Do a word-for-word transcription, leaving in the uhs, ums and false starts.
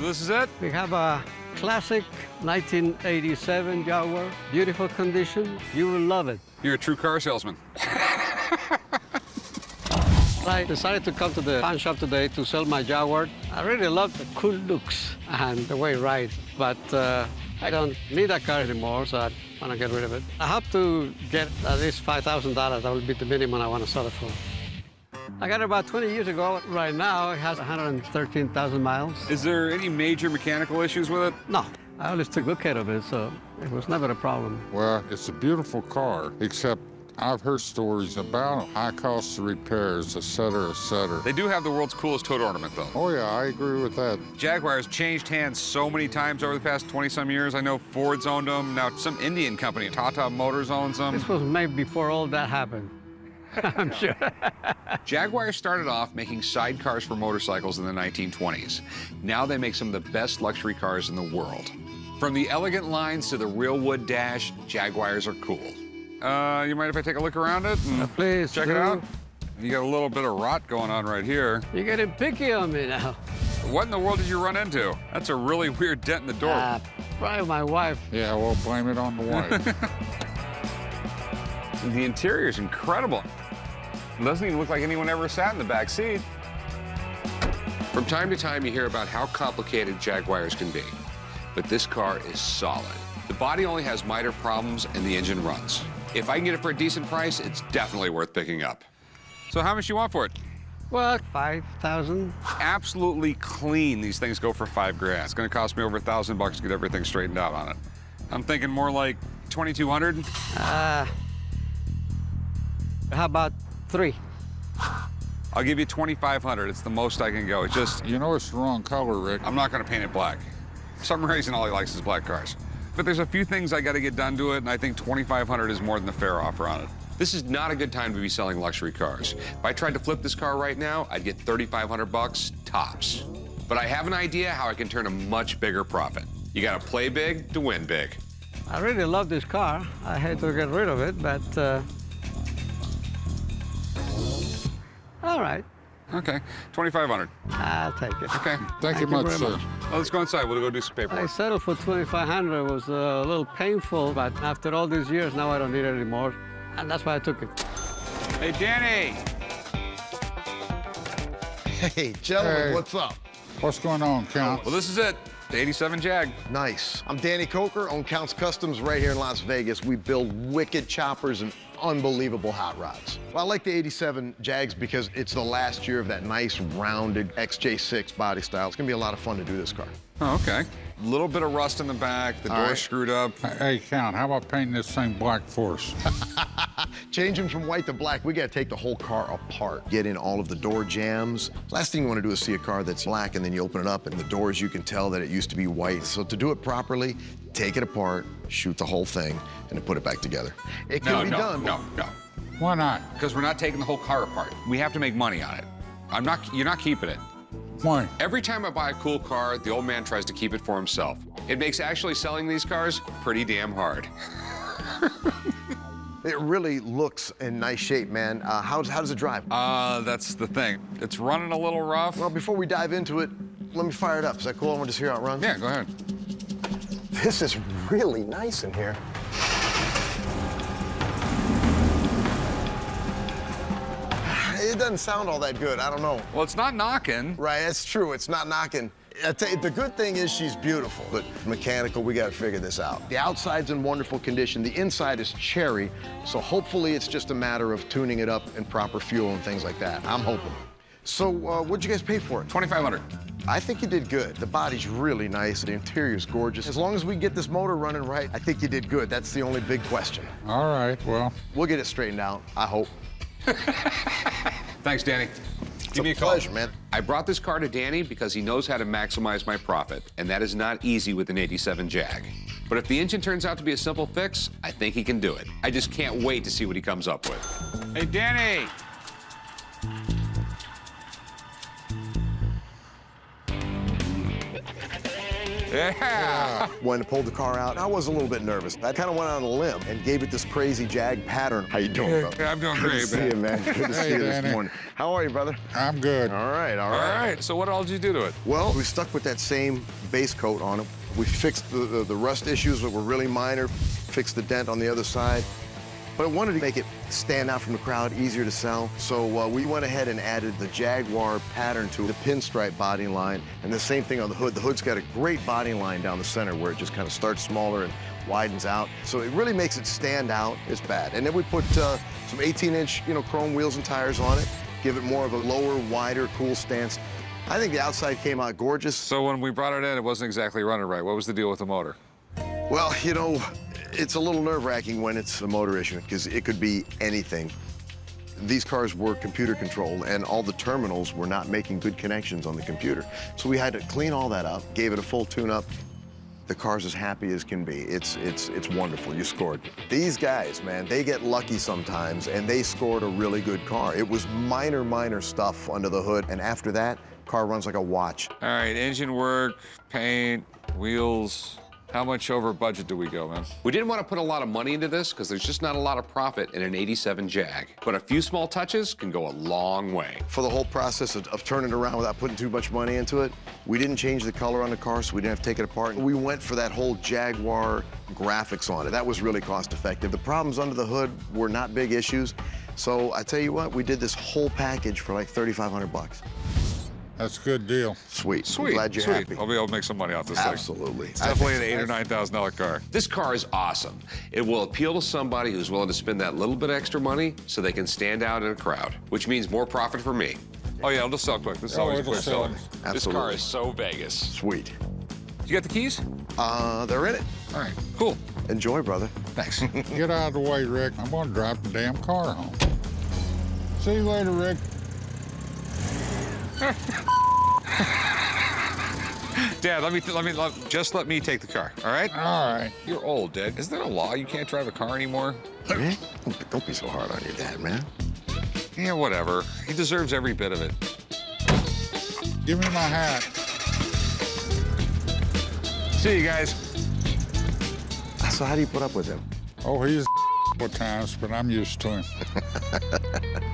So this is it? We have a classic nineteen eighty-seven Jaguar. Beautiful condition. You will love it. You're a true car salesman. I decided to come to the pawn shop today to sell my Jaguar. I really love the cool looks and the way it rides, but uh, I don't need that car anymore, so I want to get rid of it. I have to get at least five thousand dollars. That will be the minimum I want to sell it for. I got it about twenty years ago. Right now, it has one hundred thirteen thousand miles. Is there any major mechanical issues with it? No. I always took good care of it, so it was never a problem. Well, it's a beautiful car, except I've heard stories about high costs of repairs, et cetera, et cetera. They do have the world's coolest hood ornament, though. Oh, yeah, I agree with that. Jaguar's changed hands so many times over the past twenty-some years. I know Ford's owned them. Now some Indian company, Tata Motors, owns them. This was made before all that happened, I'm sure. Jaguar started off making sidecars for motorcycles in the nineteen twenties. Now they make some of the best luxury cars in the world. From the elegant lines to the real wood dash, Jaguars are cool. Uh, you mind if I take a look around it? And uh, please check do. it out. You got a little bit of rot going on right here. You're getting picky on me now. What in the world did you run into? That's a really weird dent in the door. Uh, probably my wife. Yeah, well, blame it on the wife. The interior's incredible. It doesn't even look like anyone ever sat in the back seat. From time to time, you hear about how complicated Jaguars can be, but this car is solid. The body only has minor problems, and the engine runs. If I can get it for a decent price, it's definitely worth picking up. So how much do you want for it? Well, five thousand. Absolutely clean. These things go for five grand. It's gonna cost me over a thousand bucks to get everything straightened out on it. I'm thinking more like twenty-two hundred. Uh, how about three? I'll give you twenty-five hundred. It's the most I can go. It's just, you know, it's the wrong color, Rick. I'm not gonna paint it black. For some reason, all he likes is black cars. But there's a few things I got to get done to it, and I think twenty-five hundred is more than the fair offer on it. This is not a good time to be selling luxury cars. If I tried to flip this car right now, I'd get thirty-five hundred bucks tops. But I have an idea how I can turn a much bigger profit. You got to play big to win big. I really love this car. I hate to get rid of it, but uh... all right. Okay, twenty-five hundred. I'll take it. Okay. Thank, Thank you much, you sir. Much. Well, let's go inside. We'll go do some paperwork. I settled for twenty-five hundred. It was a little painful, but after all these years, now I don't need it anymore, and that's why I took it. Hey, Danny. Hey, gentlemen, hey. What's up? What's going on, Counts? Well, this is it. The eighty-seven Jag. Nice. I'm Danny Coker, own Counts Customs right here in Las Vegas. We build wicked choppers and unbelievable hot rods. Well, I like the eighty-seven Jags because it's the last year of that nice, rounded X J six body style. It's gonna be a lot of fun to do this car. Oh, okay. A little bit of rust in the back, the All door's right. screwed up. Hey, Count, how about painting this thing black for us? Change them from white to black. We gotta take the whole car apart. Get in all of the door jams. Last thing you wanna do is see a car that's black and then you open it up and the doors, you can tell that it used to be white. So to do it properly, take it apart, shoot the whole thing, and then put it back together. It can no, be no, done. No, no, no. Why not? Because we're not taking the whole car apart. We have to make money on it. I'm not, you're not keeping it. Why? Every time I buy a cool car, the old man tries to keep it for himself. It makes actually selling these cars pretty damn hard. It really looks in nice shape, man. Uh, how, how does it drive? Uh, that's the thing. It's running a little rough. Well, before we dive into it, let me fire it up. Is that cool? I want to see how it runs. Yeah, go ahead. This is really nice in here. It doesn't sound all that good. I don't know. Well, it's not knocking. Right, that's true. It's not knocking. I tell you, the good thing is she's beautiful, but mechanical, we got to figure this out. The outside's in wonderful condition. The inside is cherry, so hopefully it's just a matter of tuning it up and proper fuel and things like that. I'm hoping. So uh, what'd you guys pay for it? twenty-five hundred. I think you did good. The body's really nice. The interior's gorgeous. As long as we get this motor running right, I think you did good. That's the only big question. All right, well. We'll get it straightened out, I hope. Thanks, Danny. It's Give me a, a call. Pleasure, man. I brought this car to Danny because he knows how to maximize my profit, and that is not easy with an eighty-seven Jag. But if the engine turns out to be a simple fix, I think he can do it. I just can't wait to see what he comes up with. Hey, Danny. Yeah. yeah. When I pulled the car out, I was a little bit nervous. I kind of went out on a limb and gave it this crazy jag pattern. How you doing, brother? Yeah, I'm doing good great, to man. See you, man. Good to hey, see you Danny. This morning. How are you, brother? I'm good. All right, all right. All right. So what all did you do to it? Well, we stuck with that same base coat on it. We fixed the, the, the rust issues that were really minor, fixed the dent on the other side. But I wanted to make it stand out from the crowd, easier to sell. So uh, we went ahead and added the Jaguar pattern to the pinstripe body line, and the same thing on the hood. The hood's got a great body line down the center where it just kind of starts smaller and widens out. So it really makes it stand out as bad. And then we put uh, some eighteen inch you know, chrome wheels and tires on it, give it more of a lower, wider, cool stance. I think the outside came out gorgeous. So when we brought it in, it wasn't exactly running right. What was the deal with the motor? Well, you know, it's a little nerve-wracking when it's a motor issue because it could be anything. These cars were computer controlled, and all the terminals were not making good connections on the computer. So we had to clean all that up, gave it a full tune-up. The car's as happy as can be. It's, it's, it's wonderful. You scored. These guys, man, they get lucky sometimes, and they scored a really good car. It was minor, minor stuff under the hood, and after that, car runs like a watch. All right, engine work, paint, wheels. How much over budget do we go, man? We didn't want to put a lot of money into this because there's just not a lot of profit in an eighty-seven Jag. But a few small touches can go a long way. For the whole process of, of turning it around without putting too much money into it, we didn't change the color on the car, so we didn't have to take it apart. We went for that whole Jaguar graphics on it. That was really cost effective. The problems under the hood were not big issues. So I tell you what, we did this whole package for like thirty-five hundred bucks. That's a good deal. Sweet. Sweet. I'm glad you're Sweet. happy. I'll be able to make some money off this Absolutely. thing. Absolutely. It's definitely an eight or nine thousand dollar car. This car is awesome. It will appeal to somebody who's willing to spend that little bit extra money so they can stand out in a crowd, which means more profit for me. Oh yeah, I'll just sell quick. This is oh, always a quick seller. Absolutely. This car is so Vegas. Sweet. You got the keys? Uh, they're in it. All right. Cool. Enjoy, brother. Thanks. Get out of the way, Rick. I'm gonna drive the damn car home. See you later, Rick. Dad, let me, let me, let, just let me take the car, all right? All right. You're old, Dad. Isn't that a law? You can't drive a car anymore? Rick, don't be so hard on your dad, man. Yeah, whatever. He deserves every bit of it. Give me my hat. See you guys. So how do you put up with him? Oh, he's a couple times, but I'm used to him.